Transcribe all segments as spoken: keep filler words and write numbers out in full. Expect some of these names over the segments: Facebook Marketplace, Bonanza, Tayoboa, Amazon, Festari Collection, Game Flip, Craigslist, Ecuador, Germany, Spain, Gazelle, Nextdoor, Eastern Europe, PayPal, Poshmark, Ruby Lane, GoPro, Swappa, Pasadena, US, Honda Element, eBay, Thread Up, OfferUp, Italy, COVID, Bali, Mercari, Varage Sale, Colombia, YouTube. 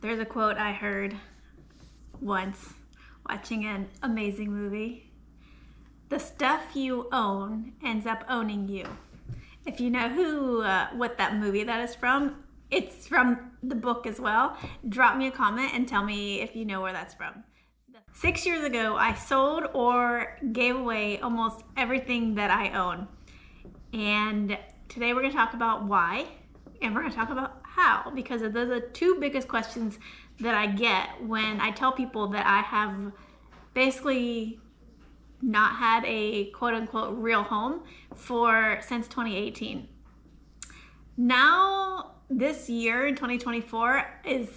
There's a quote I heard once watching an amazing movie. The stuff you own ends up owning you. If you know who, uh, what that movie that is from, it's from the book as well. Drop me a comment and tell me if you know where that's from. Six years ago, I sold or gave away almost everything that I own. And today we're gonna talk about why, and we're gonna talk about how, because those are the two biggest questions that I get when I tell people that I have basically not had a quote unquote real home for since twenty eighteen. Now, this year in twenty twenty-four is,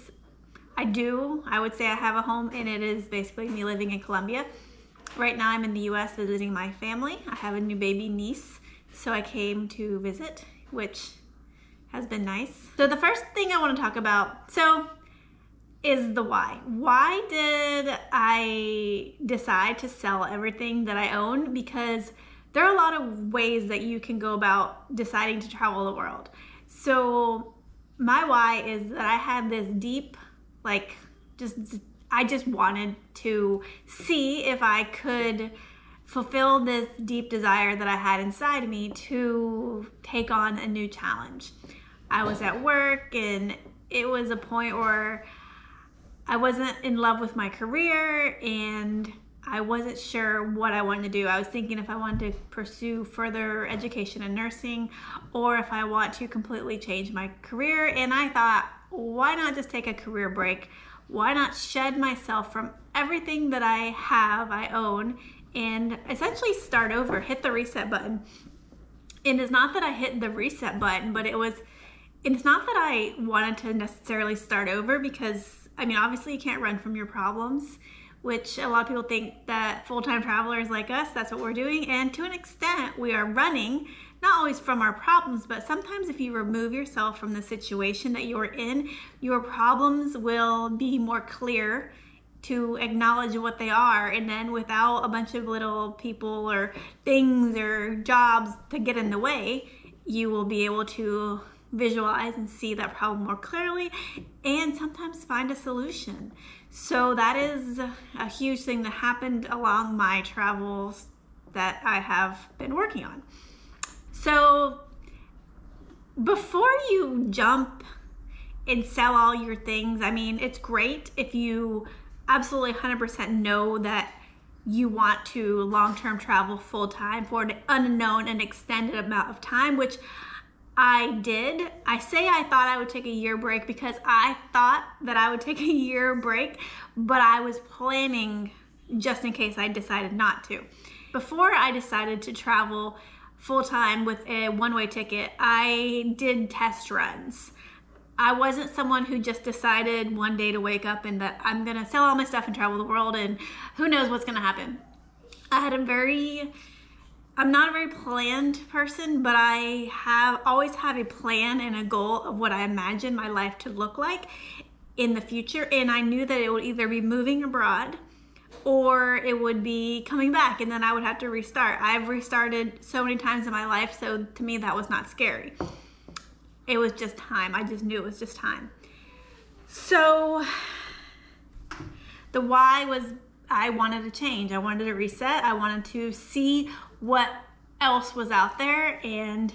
I do, I would say I have a home, and it is basically me living in Colombia. Right now I'm in the U S visiting my family. I have a new baby niece, so I came to visit, which has been nice. So the first thing I want to talk about, so is the why. Why did I decide to sell everything that I own? Because there are a lot of ways that you can go about deciding to travel the world. So my why is that I had this deep, like just, I just wanted to see if I could fulfill this deep desire that I had inside me to take on a new challenge. I was at work, and it was a point where I wasn't in love with my career, and I wasn't sure what I wanted to do. I was thinking if I wanted to pursue further education in nursing, or if I want to completely change my career. And I thought, why not just take a career break? Why not shed myself from everything that I have, I own, and essentially start over, hit the reset button. And it's not that I hit the reset button, but it was, it's not that I wanted to necessarily start over, because, I mean, obviously you can't run from your problems, which a lot of people think that full-time travelers like us, that's what we're doing. And to an extent, we are running, not always from our problems, but sometimes if you remove yourself from the situation that you're in, your problems will be more clear to acknowledge what they are, and then without a bunch of little people or things or jobs to get in the way, you will be able to visualize and see that problem more clearly, and sometimes find a solution. So that is a huge thing that happened along my travels that I have been working on. So before you jump and sell all your things, I mean, it's great if you absolutely one hundred percent know that you want to long-term travel full-time for an unknown and extended amount of time, which I did. I say I thought I would take a year break because I thought that I would take a year break, but I was planning just in case I decided not to. Before I decided to travel full-time with a one-way ticket, I did test runs. I wasn't someone who just decided one day to wake up and that I'm gonna sell all my stuff and travel the world and who knows what's gonna happen. I had a very, I'm not a very planned person, but I have always have a plan and a goal of what I imagine my life to look like in the future. And I knew that it would either be moving abroad or it would be coming back, and then I would have to restart. I've restarted so many times in my life, so to me that was not scary. It was just time. I just knew it was just time. So the why was I wanted to change. I wanted to reset. I wanted to see what else was out there and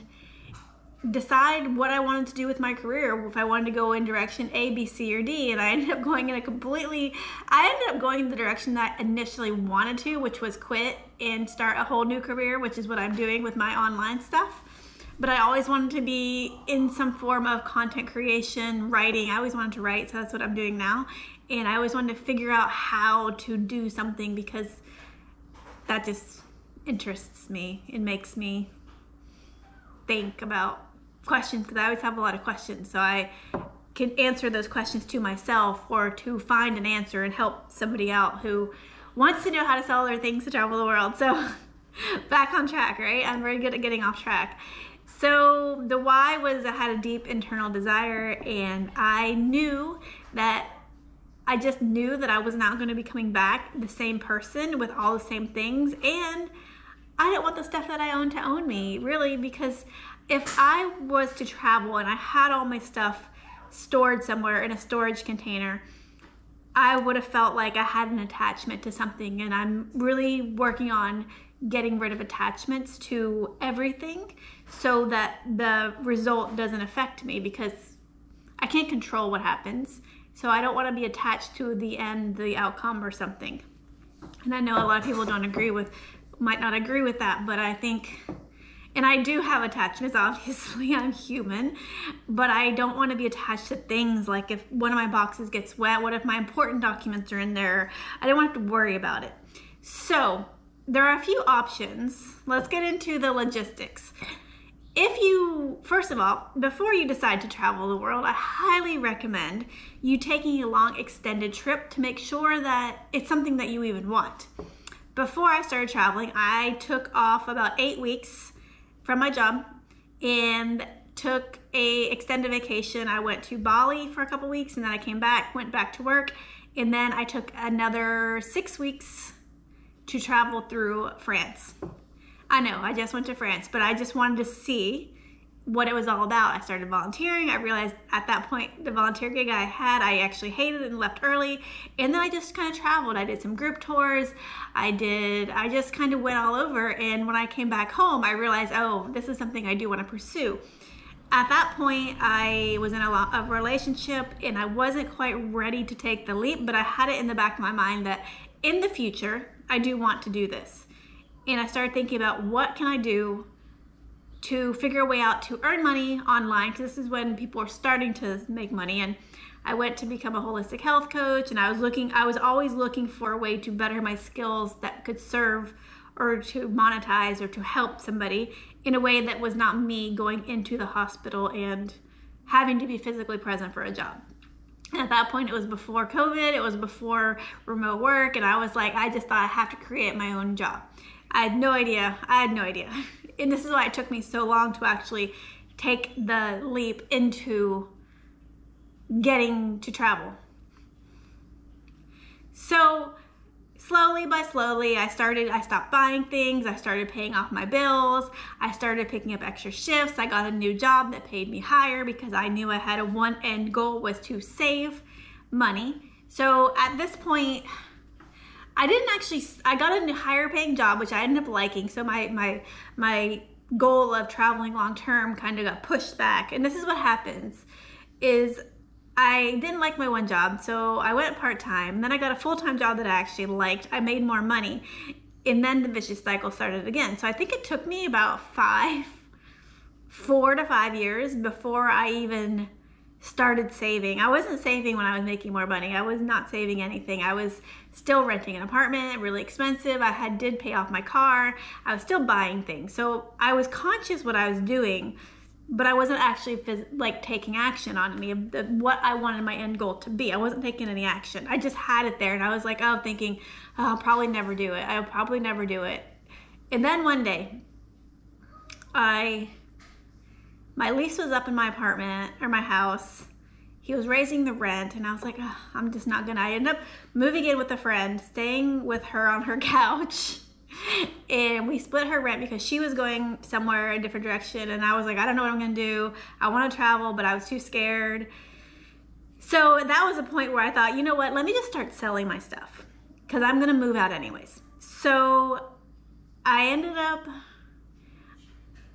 decide what I wanted to do with my career. If I wanted to go in direction A, B, C, or D, and I ended up going in a completely, I ended up going in the direction that I initially wanted to, which was quit and start a whole new career, which is what I'm doing with my online stuff. But I always wanted to be in some form of content creation, writing. I always wanted to write, so that's what I'm doing now. And I always wanted to figure out how to do something because that just interests me. It makes me think about questions, because I always have a lot of questions. So I can answer those questions to myself or to find an answer and help somebody out who wants to know how to sell their things to travel the world. So back on track, right? I'm very good at getting off track. So the why was I had a deep internal desire, and I knew that I just knew that I was not going to be coming back the same person with all the same things, and I didn't want the stuff that I owned to own me, really, because if I was to travel and I had all my stuff stored somewhere in a storage container, I would have felt like I had an attachment to something, and I'm really working on getting rid of attachments to everything so that the result doesn't affect me, because I can't control what happens. So I don't want to be attached to the end, the outcome or something. And I know a lot of people don't agree with, might not agree with that, but I think, and I do have attachments, obviously, I'm human, but I don't want to be attached to things. Like if one of my boxes gets wet, what if my important documents are in there? I don't have to worry about it. So there are a few options. Let's get into the logistics. If you, first of all, before you decide to travel the world, I highly recommend you taking a long extended trip to make sure that it's something that you even want. Before I started traveling, I took off about eight weeks from my job and took a extended vacation. I went to Bali for a couple weeks, and then I came back, went back to work, and then I took another six weeks to travel through France. I know, I just went to France, but I just wanted to see what it was all about. I started volunteering. I realized at that point the volunteer gig I had, I actually hated and left early, and then I just kind of traveled. I did some group tours. I did, I just kind of went all over, and when I came back home, I realized, oh, this is something I do want to pursue. At that point, I was in a, a relationship, and I wasn't quite ready to take the leap, but I had it in the back of my mind that in the future, I do want to do this. And I started thinking about what can I do to figure a way out to earn money online, because this is when people are starting to make money. And I went to become a holistic health coach, and I was looking, I was always looking for a way to better my skills that could serve or to monetize or to help somebody in a way that was not me going into the hospital and having to be physically present for a job. And at that point, it was before COVID, it was before remote work, and I was like, I just thought I have to create my own job. I had no idea, I had no idea. And this is why it took me so long to actually take the leap into getting to travel. So slowly by slowly, I started, I stopped buying things, I started paying off my bills, I started picking up extra shifts, I got a new job that paid me higher because I knew I had a one end goal was to save money. So at this point, I didn't actually, I got a higher paying job, which I ended up liking. So my my my goal of traveling long term kind of got pushed back. And this is what happens, is I didn't like my one job. So I went part-time, then I got a full-time job that I actually liked. I made more money, and then the vicious cycle started again. So I think it took me about five, four to five years before I even started saving. I wasn't saving when I was making more money. I was not saving anything. I was still renting an apartment, really expensive. I had did pay off my car. I was still buying things. So I was conscious what I was doing, but I wasn't actually like taking action on any of the, what I wanted my end goal to be. I wasn't taking any action. I just had it there, and I was like, oh, thinking, oh, I'll probably never do it. I'll probably never do it. And then one day, I my lease was up in my apartment or my house. He was raising the rent, and I was like, oh, I'm just not gonna. I ended up moving in with a friend, staying with her on her couch, and we split her rent because she was going somewhere a different direction, and I was like, I don't know what I'm gonna do. I wanna travel, but I was too scared. So that was a point where I thought, you know what, let me just start selling my stuff because I'm gonna move out anyways. So I ended up,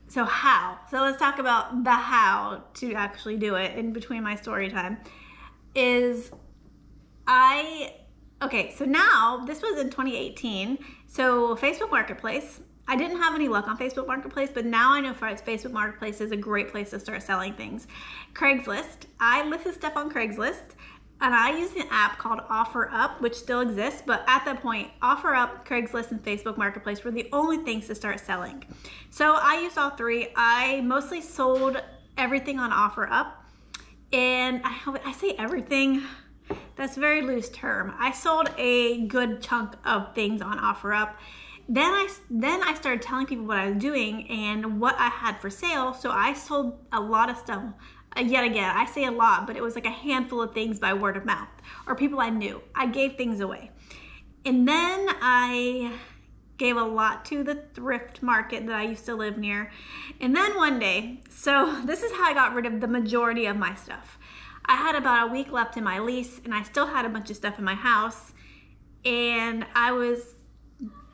So how? So let's talk about the how to actually do it in between my story time. Is I, okay, so now this was in twenty eighteen. So Facebook Marketplace, I didn't have any luck on Facebook Marketplace, but now I know Facebook Marketplace is a great place to start selling things. Craigslist, I listed stuff on Craigslist, and I used an app called OfferUp, which still exists, but at that point, OfferUp, Craigslist, and Facebook Marketplace were the only things to start selling. So I used all three. I mostly sold everything on OfferUp, and I, I say everything, that's a very loose term. I sold a good chunk of things on OfferUp. Then I, then I started telling people what I was doing and what I had for sale, so I sold a lot of stuff. Yet again, I say a lot, but it was like a handful of things by word of mouth or people I knew. I gave things away. And then I gave a lot to the thrift market that I used to live near. And then one day, so this is how I got rid of the majority of my stuff. I had about a week left in my lease and I still had a bunch of stuff in my house, and I was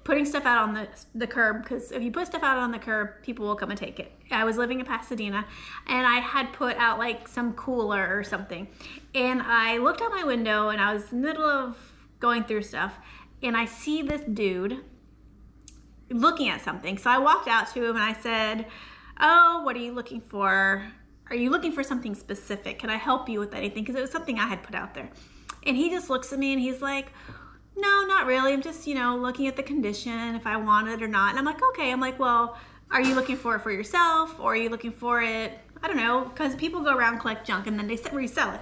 putting stuff out on the, the curb, because if you put stuff out on the curb, people will come and take it. I was living in Pasadena and I had put out like some cooler or something, and I looked out my window and I was in the middle of going through stuff and I see this dude looking at something. So I walked out to him and I said, "Oh, what are you looking for? Are you looking for something specific? Can I help you with anything?" Because it was something I had put out there. And he just looks at me and he's like, "No, not really. I'm just, you know, looking at the condition, if I want it or not." And I'm like, okay. I'm like, well, are you looking for it for yourself, or are you looking for it, I don't know, because people go around, collect junk, and then they resell it.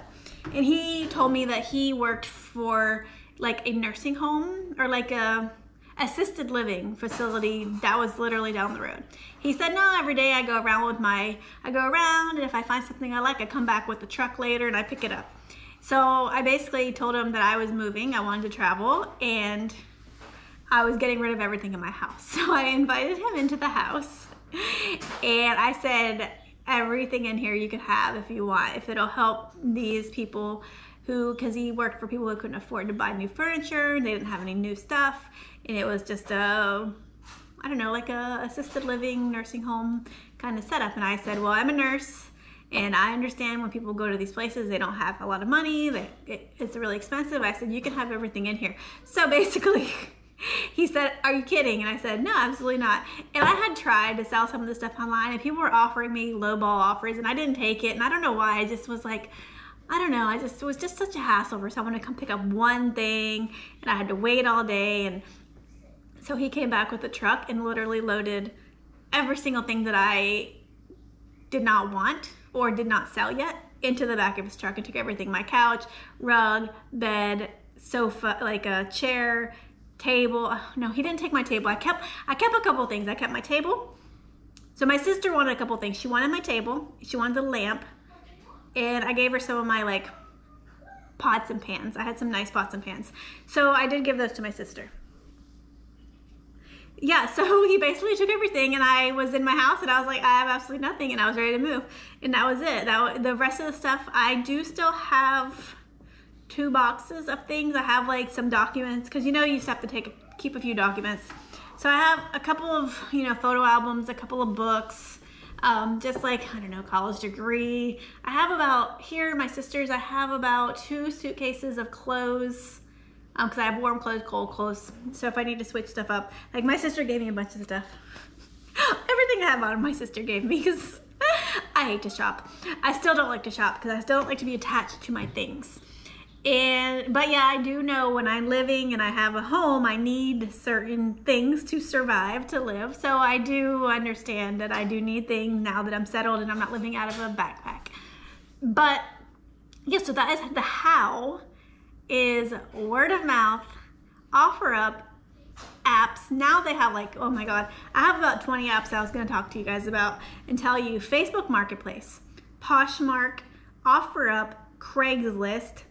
And he told me that he worked for like a nursing home or like a assisted living facility that was literally down the road. He said, "No, every day I go around with my, I go around, and if I find something I like, I come back with the truck later and I pick it up." So I basically told him that I was moving, I wanted to travel, and I was getting rid of everything in my house. So I invited him into the house and I said, "Everything in here you can have if you want, if it'll help these people who," because he worked for people who couldn't afford to buy new furniture and they didn't have any new stuff, and it was just a, I don't know, like a assisted living nursing home kind of setup. And I said, "Well, I'm a nurse, and I understand when people go to these places, they don't have a lot of money, they, it, it's really expensive." I said, "You can have everything in here." So basically, he said, "Are you kidding?" And I said, "No, absolutely not." And I had tried to sell some of this stuff online, and people were offering me lowball offers, and I didn't take it. And I don't know why, I just was like, I don't know, I just, it was just such a hassle for someone to come pick up one thing, and I had to wait all day. And so he came back with a truck and literally loaded every single thing that I did not want or did not sell yet into the back of his truck, and took everything, my couch, rug, bed, sofa, like a chair, table. No, he didn't take my table. I kept I kept a couple things. I kept my table. So my sister wanted a couple things. She wanted my table, she wanted the lamp, and I gave her some of my like pots and pans. I had some nice pots and pans. So I did give those to my sister. Yeah, so he basically took everything, and I was in my house, and I was like, I have absolutely nothing, and I was ready to move, and that was it. That, the rest of the stuff, I do still have two boxes of things. I have like some documents, because you know you just have to take keep a few documents. So I have a couple of, you know, photo albums, a couple of books, um, just like, I don't know, college degree. I have about, here my sister's, I have about two suitcases of clothes, because um, I have warm clothes, cold clothes, so if I need to switch stuff up, like my sister gave me a bunch of stuff. Everything I have on my sister gave me, because I hate to shop. I still don't like to shop, because I still don't like to be attached to my things. And but yeah, I do know when I'm living and I have a home, I need certain things to survive, to live. So I do understand that I do need things now that I'm settled and I'm not living out of a backpack. But yeah, so that is the how. Is word of mouth, OfferUp, apps. Now they have like, oh my God, I have about twenty apps I was gonna talk to you guys about and tell you. Facebook Marketplace, Poshmark, OfferUp, Craigslist.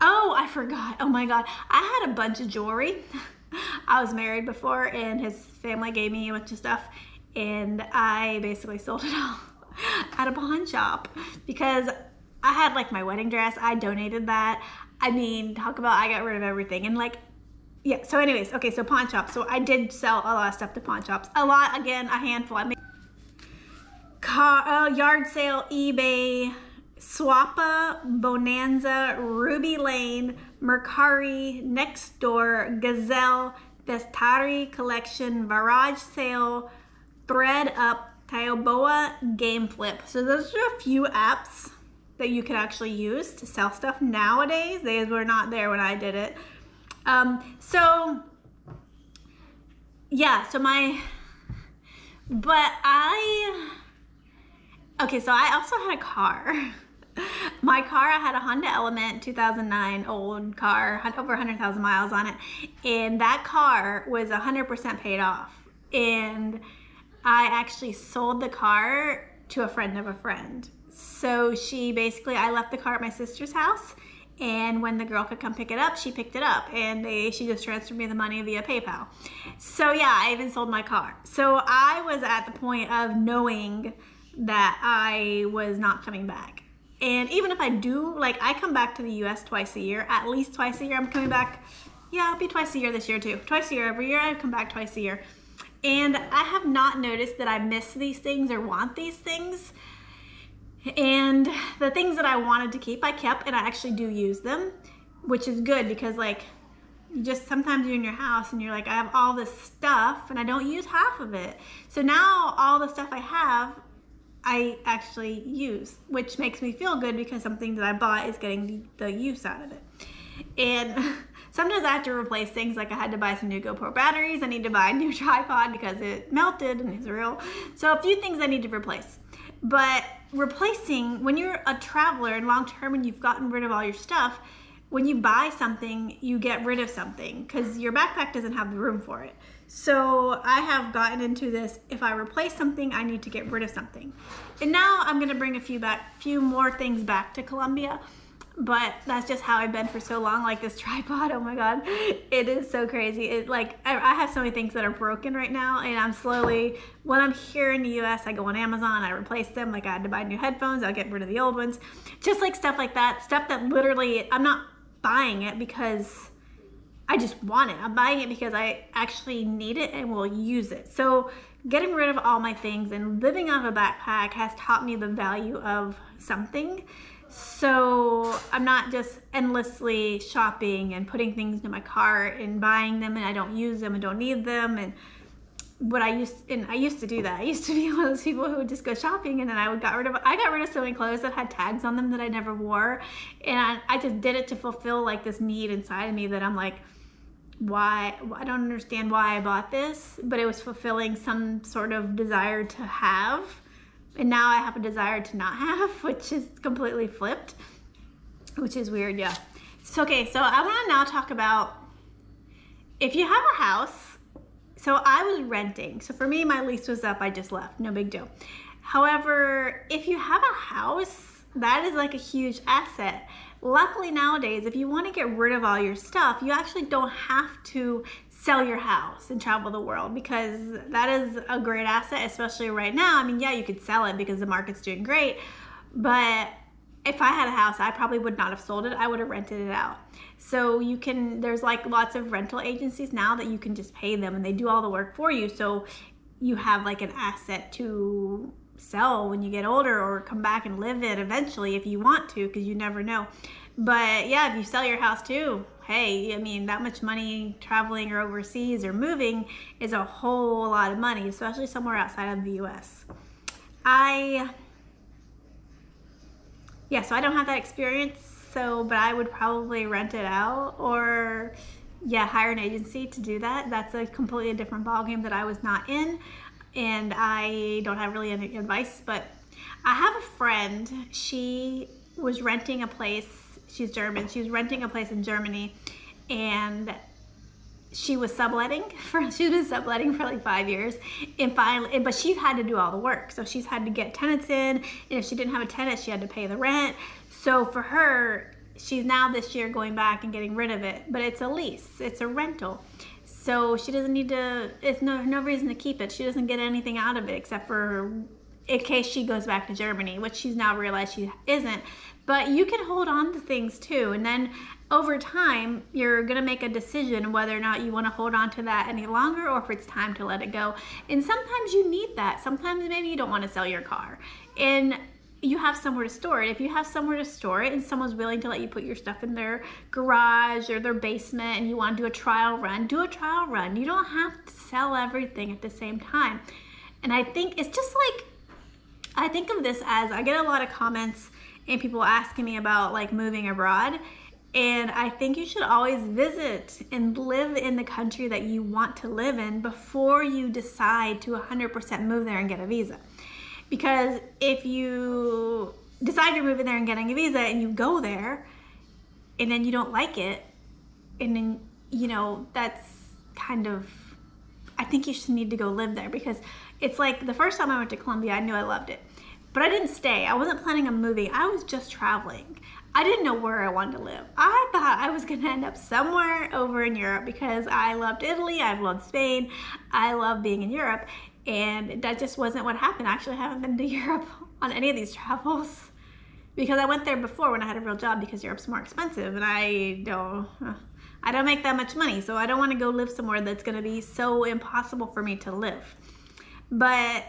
Oh, I forgot, oh my God. I had a bunch of jewelry. I was married before and his family gave me a bunch of stuff and I basically sold it all at a pawn shop because I had like my wedding dress, I donated that. I mean, talk about I got rid of everything and like, yeah, so anyways, okay, so pawn shops. So I did sell a lot of stuff to pawn shops. A lot, again, a handful. I made car, oh, yard sale, eBay, Swappa, Bonanza, Ruby Lane, Mercari, Nextdoor, Gazelle, Festari Collection, Varage Sale, Thread Up, Tayoboa, Game Flip. So those are a few apps that you can actually use to sell stuff nowadays. They were not there when I did it. Um, so yeah, so my, but I, okay, so I also had a car. My car, I had a Honda Element, two thousand nine old car, over one hundred thousand miles on it. And that car was one hundred percent paid off. And I actually sold the car to a friend of a friend. So she basically, I left the car at my sister's house, and when the girl could come pick it up, she picked it up, and they, she just transferred me the money via PayPal. So yeah, I even sold my car. So I was at the point of knowing that I was not coming back. And even if I do, like, I come back to the U S twice a year, at least twice a year. I'm coming back, yeah, I'll be twice a year this year too. Twice a year, every year I come back twice a year. And I have not noticed that I miss these things or want these things. And the things that I wanted to keep, I kept, and I actually do use them, which is good because, like, you just sometimes you're in your house and you're like, I have all this stuff and I don't use half of it. So now all the stuff I have, I actually use, which makes me feel good because something that I bought is getting the use out of it. And sometimes I have to replace things. Like I had to buy some new GoPro batteries. I need to buy a new tripod because it melted and it's real. So a few things I need to replace. But replacing, when you're a traveler and long-term and you've gotten rid of all your stuff, when you buy something, you get rid of something because your backpack doesn't have the room for it. So I have gotten into this, if I replace something, I need to get rid of something. And now I'm gonna bring a few back, few more things back to Colombia, but that's just how I've been for so long. Like this tripod, oh my God, it is so crazy. It like, I, I have so many things that are broken right now, and I'm slowly, when I'm here in the U S, I go on Amazon, I replace them. Like I had to buy new headphones, I'll get rid of the old ones. Just like stuff like that, stuff that literally, I'm not buying it because I just want it. I'm buying it because I actually need it and will use it. So getting rid of all my things and living off a backpack has taught me the value of something. So I'm not just endlessly shopping and putting things into my cart and buying them and I don't use them and don't need them. And what I used, and I used to do that. I used to be one of those people who would just go shopping and then I would got rid of, I got rid of so many clothes that had tags on them that I never wore. And I, I just did it to fulfill like this need inside of me that I'm like, why, I don't understand why I bought this, but it was fulfilling some sort of desire to have. And now I have a desire to not have, which is completely flipped, which is weird, yeah. So, okay, so I wanna now talk about if you have a house. So I was renting. So for me, my lease was up, I just left, no big deal. However, if you have a house, that is like a huge asset. Luckily nowadays, if you wanna get rid of all your stuff, you actually don't have to sell your house and travel the world because that is a great asset, especially right now. I mean, yeah, you could sell it because the market's doing great, but if I had a house, I probably would not have sold it. I would have rented it out. So you can, there's like lots of rental agencies now that you can just pay them and they do all the work for you. So you have like an asset to sell when you get older or come back and live it eventually if you want to, because you never know. But yeah, if you sell your house too, hey, I mean, that much money traveling or overseas or moving is a whole lot of money, especially somewhere outside of the U S. I... Yeah, so I don't have that experience, so, but I would probably rent it out or, yeah, hire an agency to do that. That's a completely different ballgame that I was not in, and I don't have really any advice, but I have a friend. She was renting a place. She's German. She was renting a place in Germany, and she was subletting for she was subletting for like five years and finally, but she had to do all the work. So she's had to get tenants in, and if she didn't have a tenant, she had to pay the rent. So for her, she's now this year going back and getting rid of it, but it's a lease, it's a rental. So she doesn't need to, it's no, no reason to keep it. She doesn't get anything out of it except for in case she goes back to Germany, which she's now realized she isn't. But you can hold on to things too, and then over time, you're gonna make a decision whether or not you wanna hold on to that any longer or if it's time to let it go. And sometimes you need that. Sometimes maybe you don't wanna sell your car and you have somewhere to store it. If you have somewhere to store it and someone's willing to let you put your stuff in their garage or their basement and you wanna do a trial run, do a trial run. You don't have to sell everything at the same time. And I think it's just like, I think of this as, I get a lot of comments and people asking me about like moving abroad. And I think you should always visit and live in the country that you want to live in before you decide to one hundred percent move there and get a visa. Because if you decide you're moving there and getting a visa and you go there and then you don't like it, and then, you know, that's kind of, I think you should need to go live there because it's like the first time I went to Colombia, I knew I loved it, but I didn't stay. I wasn't planning on moving. I was just traveling. I didn't know where I wanted to live. I thought I was gonna end up somewhere over in Europe because I loved Italy, I've loved Spain, I love being in Europe, and that just wasn't what happened. I actually haven't been to Europe on any of these travels because I went there before when I had a real job, because Europe's more expensive and I don't, I don't make that much money, so I don't want to go live somewhere that's going to be so impossible for me to live. But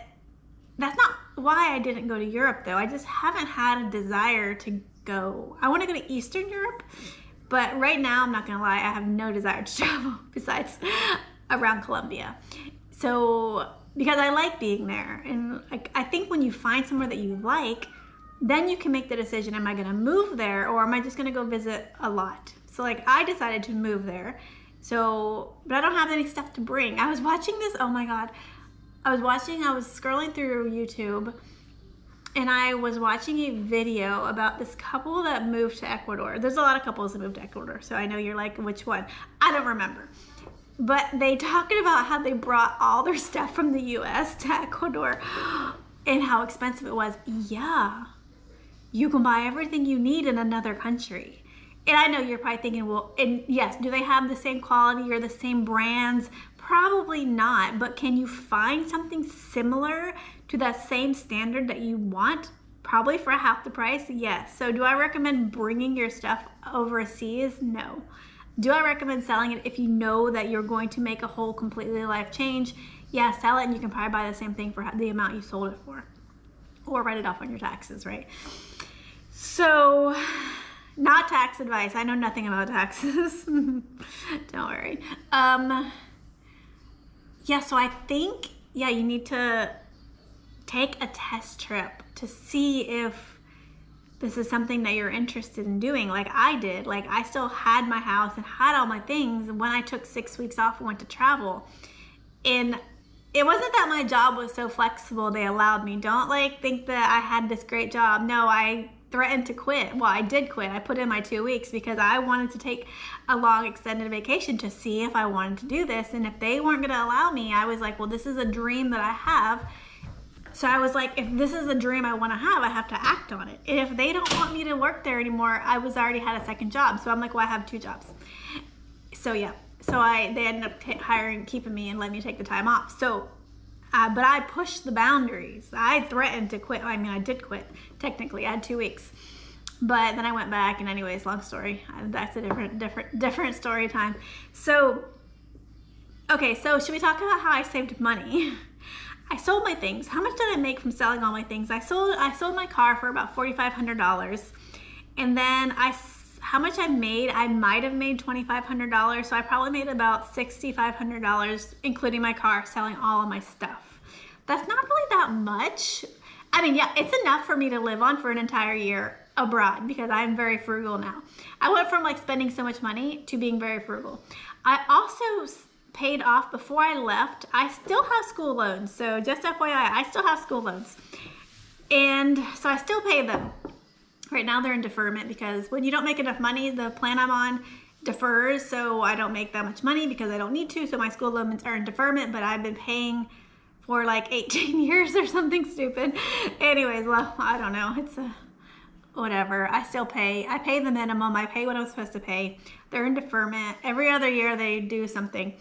that's not why I didn't go to Europe though. I just haven't had a desire to go. I want to go to Eastern Europe, but right now, I'm not going to lie, I have no desire to travel besides around Colombia. So, because I like being there, and I, I think when you find somewhere that you like, then you can make the decision, am I going to move there or am I just going to go visit a lot? So like I decided to move there, so, but I don't have any stuff to bring. I was watching this, oh my God, I was watching, I was scrolling through YouTube, and I was watching a video about this couple that moved to Ecuador. There's a lot of couples that moved to Ecuador, so I know you're like, which one? I don't remember. But they talked about how they brought all their stuff from the U S to Ecuador and how expensive it was. Yeah, you can buy everything you need in another country. And I know you're probably thinking, well, and yes, do they have the same quality or the same brands? Probably not, but can you find something similar to that same standard that you want? Probably for half the price, yes. So do I recommend bringing your stuff overseas? No. Do I recommend selling it if you know that you're going to make a whole completely life change? Yeah, sell it and you can probably buy the same thing for the amount you sold it for, or write it off on your taxes, right? So, not tax advice. I know nothing about taxes. Don't worry. Um, yeah, so I think, yeah, you need to take a test trip to see if this is something that you're interested in doing, like I did. Like I still had my house and had all my things when I took six weeks off and went to travel. And it wasn't that my job was so flexible they allowed me. Don't like think that I had this great job. No, I threatened to quit. Well, I did quit. I put in my two weeks because I wanted to take a long extended vacation to see if I wanted to do this. And if they weren't gonna allow me, I was like, well, this is a dream that I have. So I was like, if this is a dream I want to have, I have to act on it. And if they don't want me to work there anymore, I was already had a second job. So I'm like, well, I have two jobs. So yeah, so I they ended up hiring, keeping me and letting me take the time off. So, uh, but I pushed the boundaries. I threatened to quit. I mean, I did quit. Technically, I had two weeks. But then I went back and anyways, long story. That's a different, different, different story time. So, okay, so should we talk about how I saved money? I sold my things. How much did I make from selling all my things? I sold I sold my car for about forty-five hundred dollars. And then I, how much I made, I might have made twenty-five hundred dollars. So I probably made about sixty-five hundred dollars, including my car, selling all of my stuff. That's not really that much. I mean, yeah, it's enough for me to live on for an entire year abroad because I'm very frugal now. I went from like spending so much money to being very frugal. I also paid off before I left. I still have school loans, so just F Y I, I still have school loans, and so I still pay them. Right now they're in deferment because when you don't make enough money, the plan I'm on defers, so I don't make that much money because I don't need to, so my school loans are in deferment, but I've been paying for like eighteen years or something stupid. Anyways, well, I don't know, it's a whatever. I still pay. I pay the minimum. I pay what I'm supposed to pay. They're in deferment. Every other year they do something.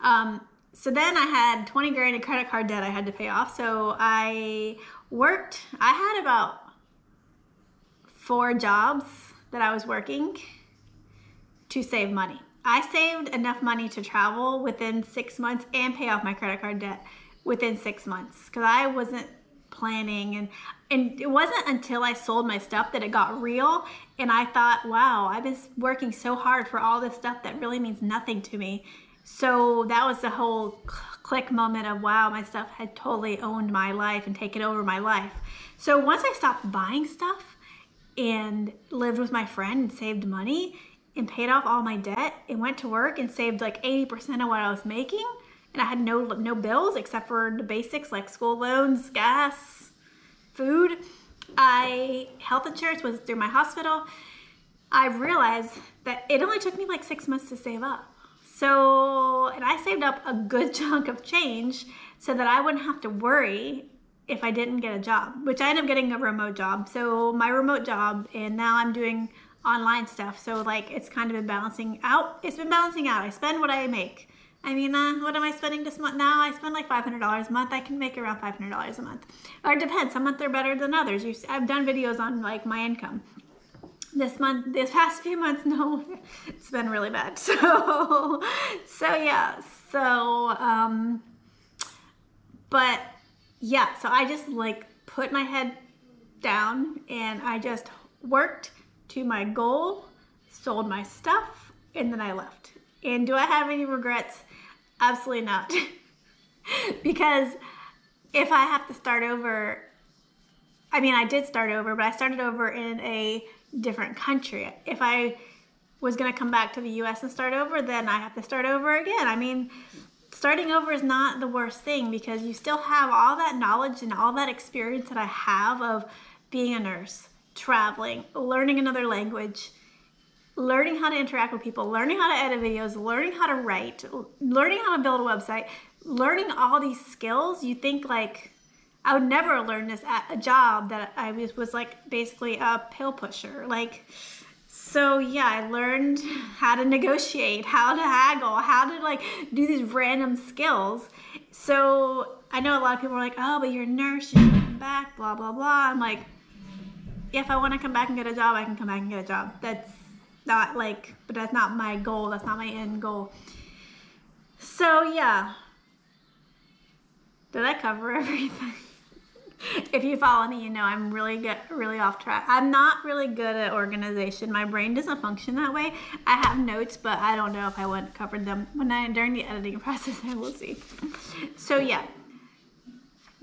Um, so then I had twenty grand in credit card debt I had to pay off. So I worked, I had about four jobs that I was working to save money. I saved enough money to travel within six months and pay off my credit card debt within six months because I wasn't planning, and and it wasn't until I sold my stuff that it got real, and I thought, wow, I've been working so hard for all this stuff that really means nothing to me. So that was the whole click moment of, wow, my stuff had totally owned my life and taken over my life. So once I stopped buying stuff and lived with my friend and saved money and paid off all my debt and went to work and saved like eighty percent of what I was making, and I had no no bills except for the basics like school loans, gas, food. I health insurance was through my hospital. I realized that it only took me like six months to save up. So, and I saved up a good chunk of change so that I wouldn't have to worry if I didn't get a job, which I ended up getting a remote job. So my remote job, and now I'm doing online stuff. So like, it's kind of been balancing out. It's been balancing out. I spend what I make. I mean, uh, what am I spending this month? Now I spend like five hundred dollars a month. I can make around five hundred dollars a month. Or it depends. Some months are better than others. You've, I've done videos on like my income. This month, this past few months, no, it's been really bad. So, so yeah. So, um, but yeah. So I just like put my head down and I just worked to my goal, sold my stuff, and then I left. And do I have any regrets? Absolutely not. Because if I have to start over, I mean, I did start over, but I started over in a different country. If I was going to come back to the U S and start over, then I have to start over again. I mean, starting over is not the worst thing because you still have all that knowledge and all that experience that I have of being a nurse, traveling, learning another language, learning how to interact with people, learning how to edit videos, learning how to write, learning how to build a website, learning all these skills. You think like, I would never learn this at a job that I was, was like basically a pill pusher. Like, so yeah, I learned how to negotiate, how to haggle, how to like do these random skills. So I know a lot of people are like, oh, but you're a nurse, you should come back, blah, blah, blah. I'm like, if I want to come back and get a job, I can come back and get a job. That's not like, but that's not my goal. That's not my end goal. So yeah. Did I cover everything? If you follow me, you know I'm really good, really off track. I'm not really good at organization. My brain doesn't function that way. I have notes, but I don't know if I wouldn't cover them when I during the editing process. I will see. So yeah,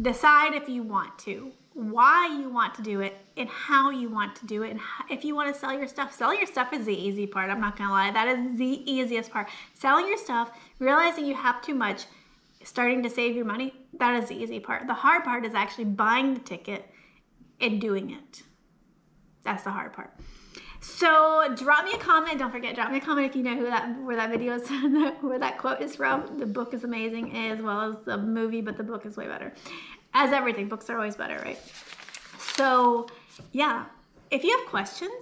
decide if you want to, why you want to do it, and how you want to do it. And if you want to sell your stuff, sell your stuff is the easy part. I'm not gonna lie, that is the easiest part. Selling your stuff, realizing you have too much, starting to save your money, that is the easy part. The hard part is actually buying the ticket and doing it. That's the hard part. So drop me a comment. Don't forget, drop me a comment if you know who that, where that video is, where that quote is from. The book is amazing as well as the movie, but the book is way better. As everything, books are always better, right? So yeah, if you have questions,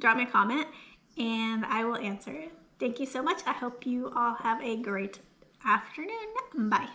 drop me a comment and I will answer it. Thank you so much. I hope you all have a great afternoon. Bye.